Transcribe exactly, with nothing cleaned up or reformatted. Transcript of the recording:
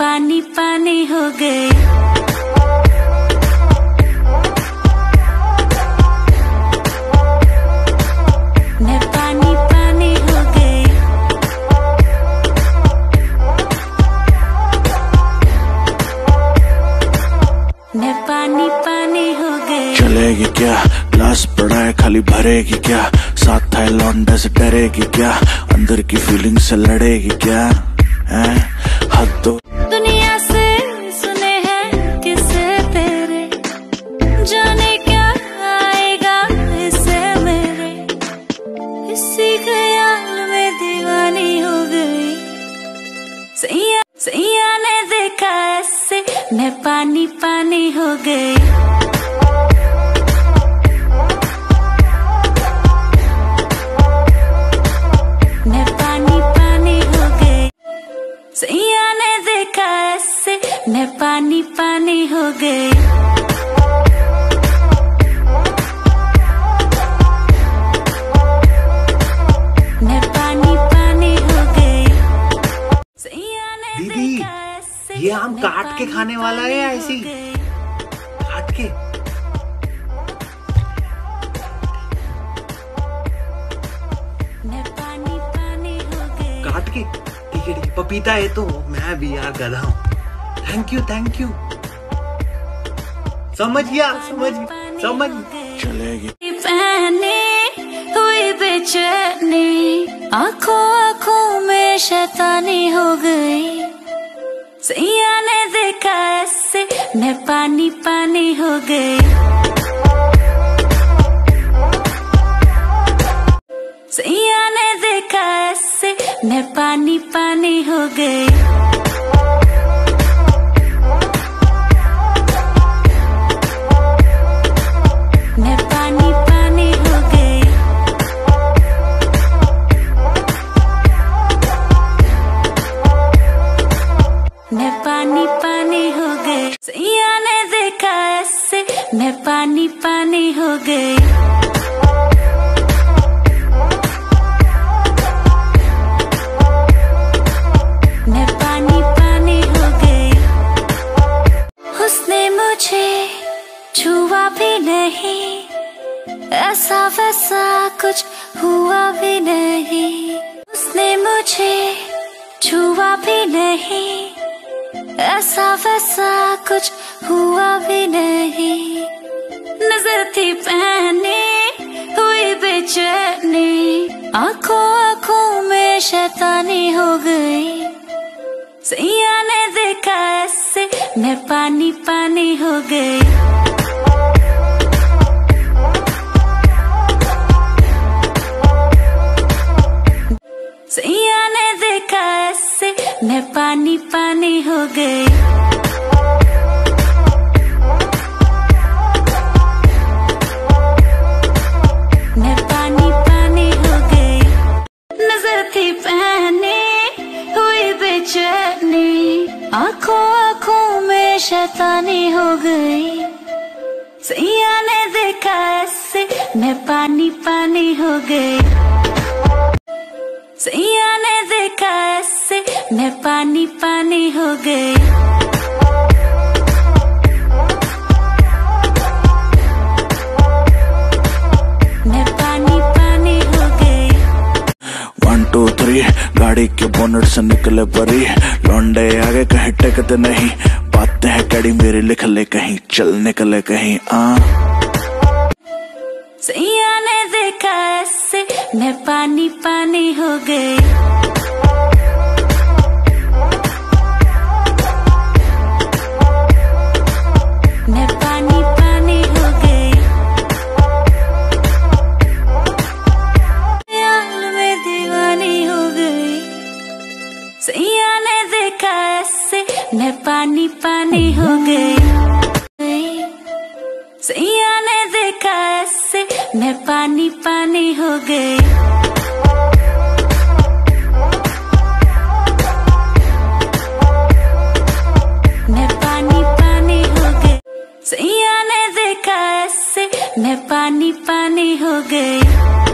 पानी पानी हो गए। चलेगी क्या ग्लास पड़ा है खाली, भरेगी क्या साथ था लौंडा से, डरेगी क्या अंदर की फीलिंग से, लड़ेगी क्या है हद तो। दुनिया से सुने हैं किसे तेरे, जाने क्या आएगा इसे मेरे, इसी ख्याल में दीवानी हो गई। सैया सैया ने देखा ऐसे मैं पानी पानी हो गई। सैया ने देखा ऐसे मैं पानी पानी हो गई। मैं पानी पानी हो गई। सैया ने देखा ऐसे। दीदी ये आम काट के खाने वाला है या ऐसी काट के? मैं पानी पानी हो गई। काट के पपीता है तो मैं भी यार गधा हूँ। Thank you thank you. समझ गया समझ समझ चलेगी। हुई बेचैनी आँखों आँखों में शैतानी हो गई। सैया ने देखा ऐसे मैं पानी पानी हो गई। सैया ने देखा ऐसे मैं पानी पानी हो गई। मैं पानी पानी हो गई। मैं पानी पानी हो गई। सैया ने देखा ऐसे मैं पानी पानी हो गई। छुआ भी नहीं ऐसा वैसा कुछ हुआ भी नहीं, उसने मुझे छुआ भी नहीं ऐसा वैसा कुछ हुआ भी नहीं। नजर थी पहने हुई बेचैनी आँखों आँखों में शैतानी हो गई। सैया ने देखा ऐसे मैं पानी पानी हो गई। सैया ने देखा ऐसे मैं पानी पानी हो गई। मैं पानी पानी हो गई। नजर थी पहने हुई बेचैनी आँखों आँखों में शैतानी हो गई। सैया ने देखा ऐसे मैं पानी पानी हो गई। सैया ने देखा ऐसे मैं पानी पानी हो गई। मैं पानी पानी हो गई। वन टू थ्री गाड़ी के बोनट से निकले परी, लौंडे आगे कहीं टिकते नहीं, बातें हैं कड़ी मेरी लिख ले कहीं, चल निकले कहीं आ। सैया ने देखा ऐसे मैं पानी पानी हो गई। मैं पानी पानी हो गई। ख्याल में दीवानी हो गई। सैया ने देखा ऐसे मैं पानी पानी हो गई। सैया ने देखा ऐसे मैं पानी पानी हो गई। मैं पानी पानी हो गई। सैया ने देखा ऐसे मैं पानी पानी हो गई।